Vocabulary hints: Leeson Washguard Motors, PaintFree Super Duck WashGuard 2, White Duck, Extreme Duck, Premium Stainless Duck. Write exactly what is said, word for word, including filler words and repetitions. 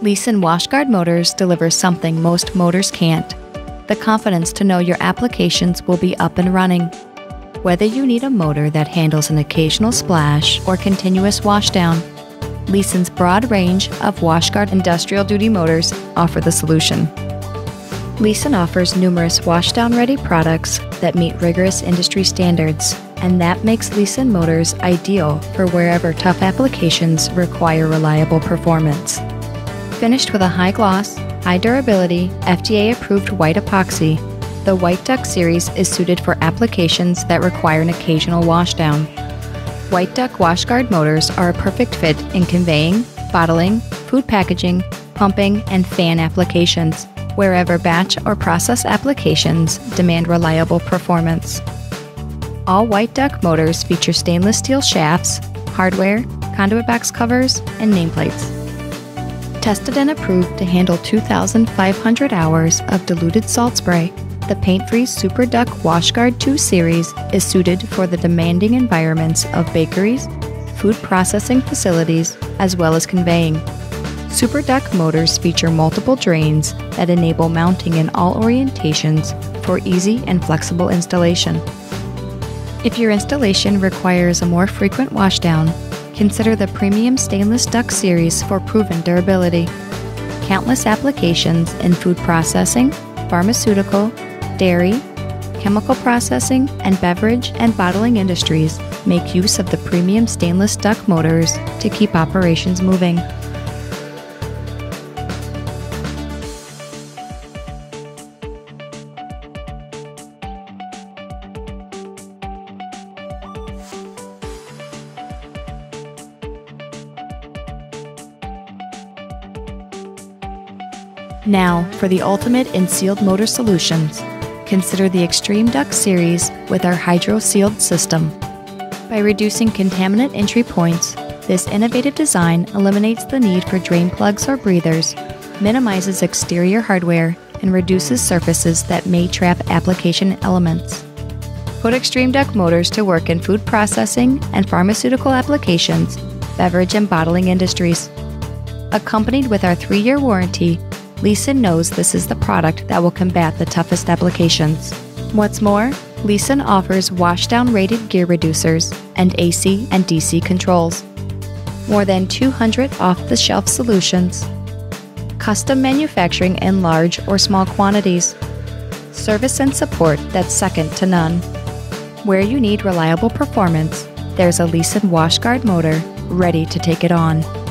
Leeson Washguard Motors delivers something most motors can't: the confidence to know your applications will be up and running. Whether you need a motor that handles an occasional splash or continuous washdown, Leeson's broad range of WashGuard industrial duty motors offer the solution. Leeson offers numerous washdown-ready products that meet rigorous industry standards, and that makes Leeson Motors ideal for wherever tough applications require reliable performance. Finished with a high-gloss, high-durability, F D A-approved white epoxy, the White Duck series is suited for applications that require an occasional washdown. White Duck WashGuard Motors are a perfect fit in conveying, bottling, food packaging, pumping, and fan applications, wherever batch or process applications demand reliable performance. All White Duck motors feature stainless steel shafts, hardware, conduit box covers, and nameplates. Tested and approved to handle two thousand five hundred hours of diluted salt spray, the PaintFree Super Duck WashGuard two series is suited for the demanding environments of bakeries, food processing facilities, as well as conveying. Super Duck motors feature multiple drains that enable mounting in all orientations for easy and flexible installation. If your installation requires a more frequent washdown, consider the Premium Stainless Duck series for proven durability. Countless applications in food processing, pharmaceutical, dairy, chemical processing, and beverage and bottling industries make use of the Premium Stainless Duck motors to keep operations moving. Now, for the ultimate in sealed motor solutions, consider the Extreme Duck series with our hydro-sealed system. By reducing contaminant entry points, this innovative design eliminates the need for drain plugs or breathers, minimizes exterior hardware, and reduces surfaces that may trap application elements. Put Extreme Duck motors to work in food processing and pharmaceutical applications, beverage and bottling industries. Accompanied with our three-year warranty, Leeson knows this is the product that will combat the toughest applications. What's more, Leeson offers washdown rated gear reducers and A C and D C controls. More than two hundred off-the-shelf solutions. Custom manufacturing in large or small quantities. Service and support that's second to none. Where you need reliable performance, there's a Leeson WashGuard motor ready to take it on.